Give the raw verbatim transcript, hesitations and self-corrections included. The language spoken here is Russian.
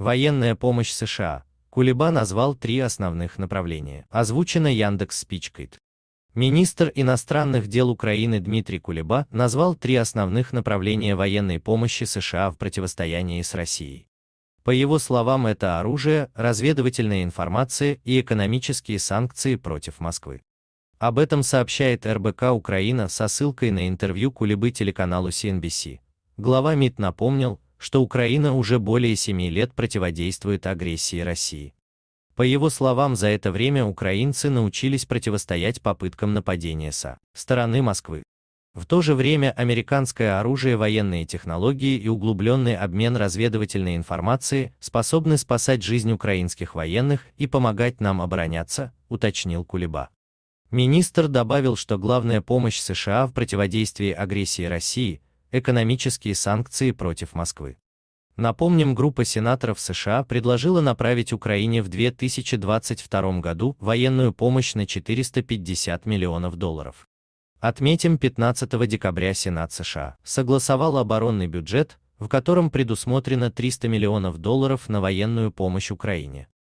Военная помощь США. Кулеба назвал три основных направления. Озвучено Яндекс Спичкит. Министр иностранных дел Украины Дмитрий Кулеба назвал три основных направления военной помощи США в противостоянии с Россией. По его словам, это оружие, разведывательная информация и экономические санкции против Москвы. Об этом сообщает эр бэ ка Украина со ссылкой на интервью Кулебы телеканалу си эн би си. Глава МИД напомнил, что Украина уже более семи лет противодействует агрессии России. По его словам, за это время украинцы научились противостоять попыткам нападения со стороны Москвы. В то же время американское оружие, военные технологии и углубленный обмен разведывательной информацией способны спасать жизнь украинских военных и помогать нам обороняться, уточнил Кулеба. Министр добавил, что главная помощь США в противодействии агрессии России — экономические санкции против Москвы. Напомним, группа сенаторов США предложила направить Украине в две тысячи двадцать втором году военную помощь на четыреста пятьдесят миллионов долларов. Отметим, пятнадцатого декабря Сенат США согласовал оборонный бюджет, в котором предусмотрено триста миллионов долларов на военную помощь Украине.